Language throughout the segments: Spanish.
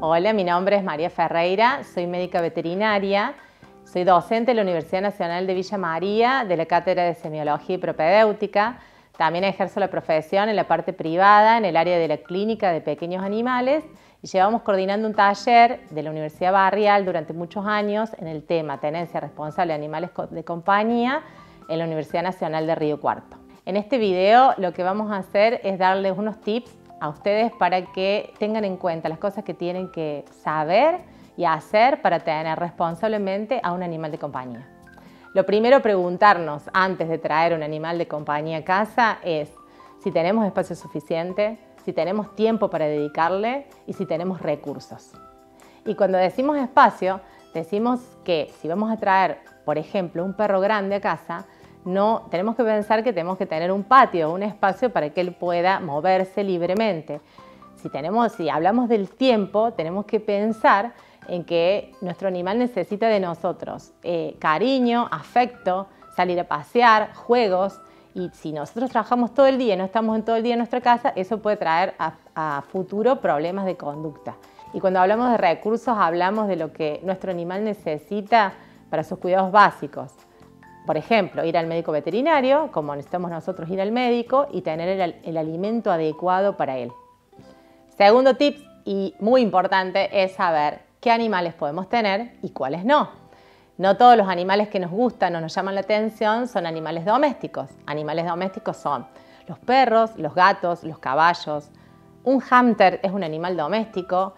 Hola, mi nombre es María Ferreira, soy médica veterinaria, soy docente de la Universidad Nacional de Villa María, de la Cátedra de Semiología y Propedéutica. También ejerzo la profesión en la parte privada, en el área de la Clínica de Pequeños Animales, y llevamos coordinando un taller de la Universidad Barrial durante muchos años en el tema Tenencia Responsable de Animales de Compañía en la Universidad Nacional de Río Cuarto. En este video lo que vamos a hacer es darles unos tips a ustedes para que tengan en cuenta las cosas que tienen que saber y hacer para tener responsablemente a un animal de compañía. Lo primero, preguntarnos antes de traer un animal de compañía a casa es si tenemos espacio suficiente, si tenemos tiempo para dedicarle y si tenemos recursos. Y cuando decimos espacio, decimos que si vamos a traer, por ejemplo, un perro grande a casa, no tenemos que pensar que tenemos que tener un patio, un espacio para que él pueda moverse libremente. Si hablamos del tiempo, tenemos que pensar en que nuestro animal necesita de nosotros cariño, afecto, salir a pasear, juegos. Y si nosotros trabajamos todo el día y no estamos todo el día en nuestra casa, eso puede traer a futuro problemas de conducta. Y cuando hablamos de recursos, hablamos de lo que nuestro animal necesita para sus cuidados básicos. Por ejemplo, ir al médico veterinario, como necesitamos nosotros ir al médico, y tener el alimento adecuado para él. Segundo tip, y muy importante, es saber qué animales podemos tener y cuáles no. No todos los animales que nos gustan o nos llaman la atención son animales domésticos. Animales domésticos son los perros, los gatos, los caballos. Un hámster es un animal doméstico.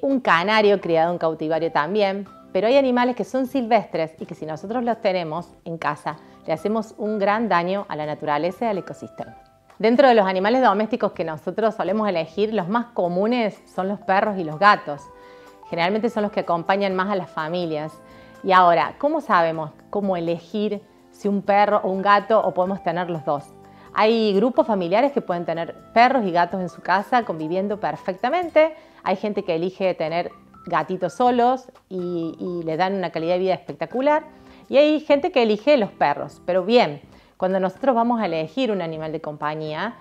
Un canario criado en cautiverio también. Pero hay animales que son silvestres y que si nosotros los tenemos en casa, le hacemos un gran daño a la naturaleza y al ecosistema. Dentro de los animales domésticos que nosotros solemos elegir, los más comunes son los perros y los gatos. Generalmente son los que acompañan más a las familias. Y ahora, ¿cómo sabemos cómo elegir si un perro o un gato, o podemos tener los dos? Hay grupos familiares que pueden tener perros y gatos en su casa conviviendo perfectamente. Hay gente que elige tener gatitos solos y le dan una calidad de vida espectacular. Y hay gente que elige los perros. Pero bien, cuando nosotros vamos a elegir un animal de compañía,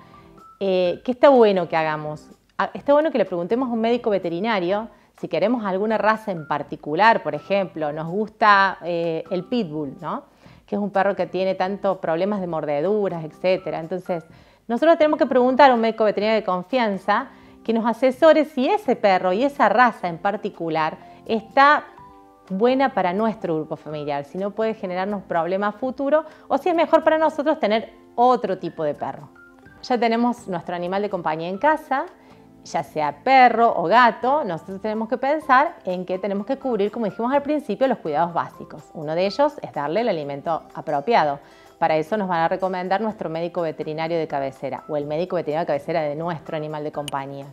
¿qué está bueno que hagamos? Está bueno que le preguntemos a un médico veterinario si queremos alguna raza en particular. Por ejemplo, nos gusta el pitbull, ¿no? Que es un perro que tiene tantos problemas de mordeduras, etc. Entonces, nosotros tenemos que preguntar a un médico veterinario de confianza que nos asesore si ese perro y esa raza en particular está buena para nuestro grupo familiar, si no puede generarnos problemas futuros, o si es mejor para nosotros tener otro tipo de perro. Ya tenemos nuestro animal de compañía en casa, ya sea perro o gato. Nosotros tenemos que pensar en que tenemos que cubrir, como dijimos al principio, los cuidados básicos. Uno de ellos es darle el alimento apropiado. Para eso nos van a recomendar nuestro médico veterinario de cabecera o el médico veterinario de cabecera de nuestro animal de compañía.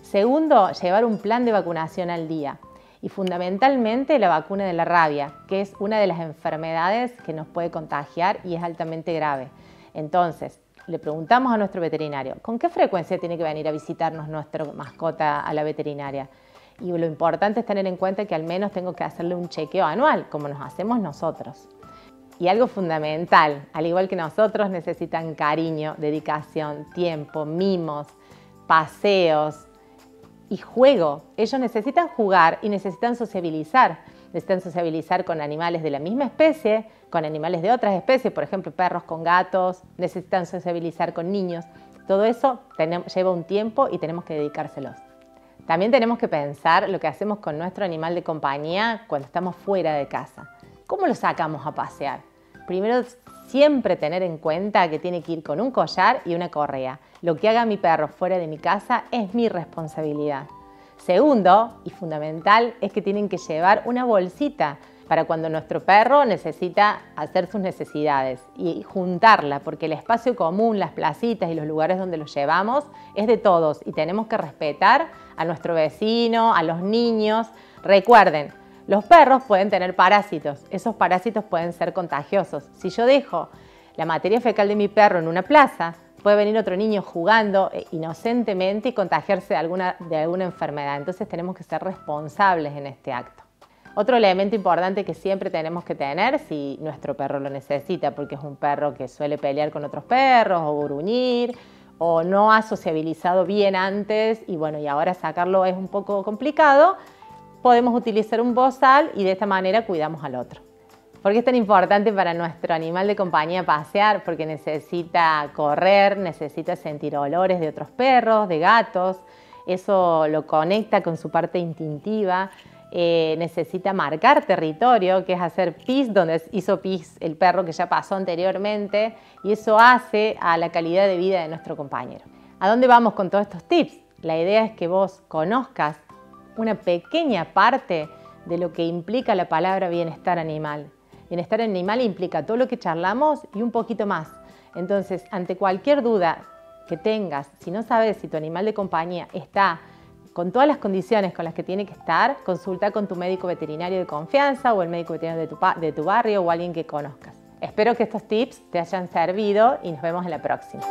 Segundo, llevar un plan de vacunación al día y fundamentalmente la vacuna de la rabia, que es una de las enfermedades que nos puede contagiar y es altamente grave. Entonces, le preguntamos a nuestro veterinario, ¿con qué frecuencia tiene que venir a visitarnos nuestra mascota a la veterinaria? Y lo importante es tener en cuenta que al menos tengo que hacerle un chequeo anual, como nos hacemos nosotros. Y algo fundamental, al igual que nosotros, necesitan cariño, dedicación, tiempo, mimos, paseos y juego. Ellos necesitan jugar y necesitan sociabilizar. Necesitan sociabilizar con animales de la misma especie, con animales de otras especies, por ejemplo, perros con gatos, necesitan sociabilizar con niños. Todo eso lleva un tiempo y tenemos que dedicárselos. También tenemos que pensar lo que hacemos con nuestro animal de compañía cuando estamos fuera de casa. ¿Cómo lo sacamos a pasear? Primero, siempre tener en cuenta que tiene que ir con un collar y una correa. Lo que haga mi perro fuera de mi casa es mi responsabilidad. Segundo, y fundamental, es que tienen que llevar una bolsita para cuando nuestro perro necesita hacer sus necesidades y juntarla, porque el espacio común, las placitas y los lugares donde los llevamos es de todos y tenemos que respetar a nuestro vecino, a los niños. Recuerden, los perros pueden tener parásitos, esos parásitos pueden ser contagiosos. Si yo dejo la materia fecal de mi perro en una plaza, puede venir otro niño jugando inocentemente y contagiarse de alguna enfermedad. Entonces tenemos que ser responsables en este acto. Otro elemento importante que siempre tenemos que tener, si nuestro perro lo necesita, porque es un perro que suele pelear con otros perros o gruñir, o no ha sociabilizado bien antes y bueno, y ahora sacarlo es un poco complicado, podemos utilizar un bozal y de esta manera cuidamos al otro. ¿Por qué es tan importante para nuestro animal de compañía pasear? Porque necesita correr, necesita sentir olores de otros perros, de gatos, eso lo conecta con su parte instintiva, necesita marcar territorio, que es hacer pis donde hizo pis el perro que ya pasó anteriormente, y eso hace a la calidad de vida de nuestro compañero. ¿A dónde vamos con todos estos tips? La idea es que vos conozcas una pequeña parte de lo que implica la palabra bienestar animal. Bienestar animal implica todo lo que charlamos y un poquito más. Entonces, ante cualquier duda que tengas, si no sabes si tu animal de compañía está con todas las condiciones con las que tiene que estar, consulta con tu médico veterinario de confianza o el médico veterinario de tu barrio o alguien que conozcas. Espero que estos tips te hayan servido y nos vemos en la próxima.